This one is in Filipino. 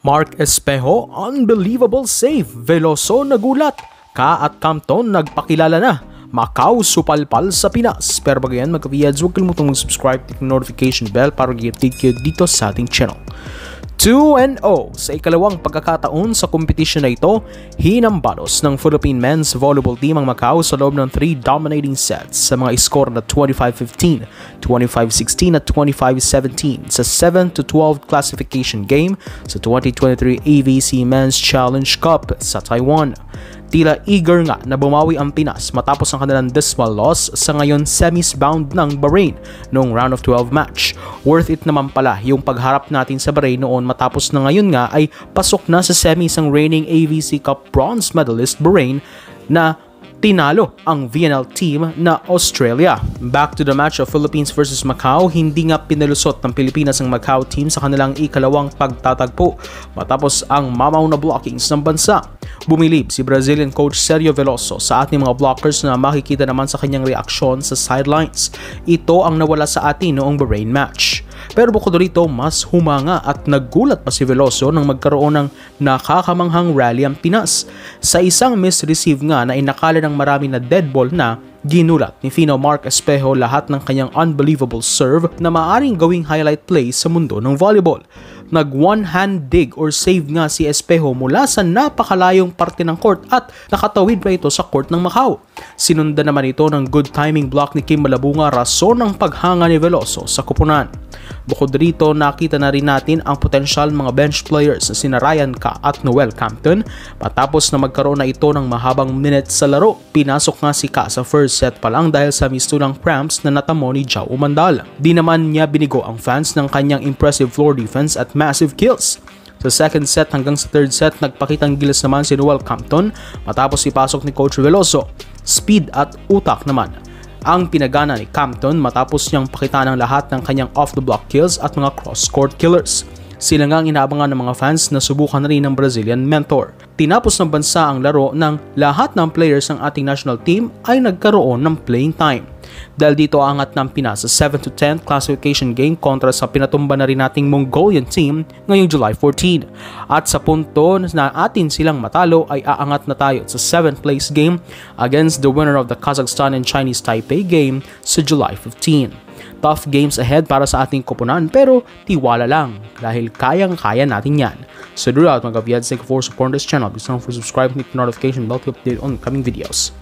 Marck Espejo, unbelievable save. Veloso nagulat. Ka at Kampton nagpakilala na. Macau supalpal sa Pinas. Pero bago yan, magka-viads, huwag kalimutang mag-subscribe, click notification bell para mag-update kayo dito sa ating channel. 2-0 sa ikalawang pagkakataon sa kompetisyon na ito, hinambalos ng Philippine Men's Volleyball Team ang Macau sa loob ng 3 dominating sets sa mga score na 25-15, 25-16 at 25-17 sa 7-12 classification game sa 2023 AVC Men's Challenge Cup sa Taiwan. Tila eager nga na bumawi ang Pinas matapos ang kanilang dismal loss sa ngayon semis bound ng Bahrain noong round of 12 match. Worth it naman pala yung pagharap natin sa Bahrain noon matapos na ngayon nga ay pasok na sa semis ang reigning AVC Cup bronze medalist Bahrain na tinalo ang VNL team na Australia. Back to the match of Philippines versus Macau, hindi nga pinalusot ng Pilipinas ang Macau team sa kanilang ikalawang pagtatagpo matapos ang mamaw na blockings ng bansa. Bumilib si Brazilian coach Sergio Veloso sa ating mga blockers na makikita naman sa kanyang reaksyon sa sidelines. Ito ang nawala sa atin noong Bahrain match. Pero bukod dito, mas humanga at naggulat pa si Veloso nang magkaroon ng nakakamanghang rally ang Pinas. Sa isang misreceive nga na inakala ng marami na dead ball na, ginulat ni Fino Marck Espejo lahat ng kanyang unbelievable serve na maaring gawing highlight play sa mundo ng volleyball. Nag one-hand dig or save nga si Espejo mula sa napakalayong parte ng court at nakatawid pa ito sa court ng Macau. Sinunda naman ito ng good timing block ni Kim Malabunga, rason ng paghanga ni Veloso sa kupunan. Bukod rito, nakita na rin natin ang potensyal mga bench players na sina Ryan Ka at Noel Kampton. Patapos na magkaroon na ito ng mahabang minute sa laro, pinasok nga si Ka sa first set pa lang dahil sa mistulang cramps na natamo ni Jao Mandal. Di naman niya binigo ang fans ng kanyang impressive floor defense at massive kills. Sa second set hanggang sa third set, nagpakitang gilas naman si Noel Kampton matapos ipasok ni Coach Veloso. Speed at utak naman ang pinagana ni Kampton matapos niyang pakita ng lahat ng kanyang off-the-block kills at mga cross-court killers. Sila nga ang inaabangan ng mga fans na subukan na rin ng Brazilian mentor. Tinapos ng bansa ang laro nang lahat ng players ng ating national team ay nagkaroon ng playing time. Dahil dito angat ng Pinas sa 7-10 classification game kontra sa pinatumba na rin nating Mongolian team ngayong July 14. At sa punto na atin silang matalo ay aangat na tayo sa 7th place game against the winner of the Kazakhstan and Chinese Taipei game sa July 15. Tough games ahead para sa ating koponan, pero tiwala lang dahil kayang-kaya natin yan. So do that, mga kaviads. Thank you for supporting this channel. Please don't forget to subscribe and click the notification bell to update on coming videos.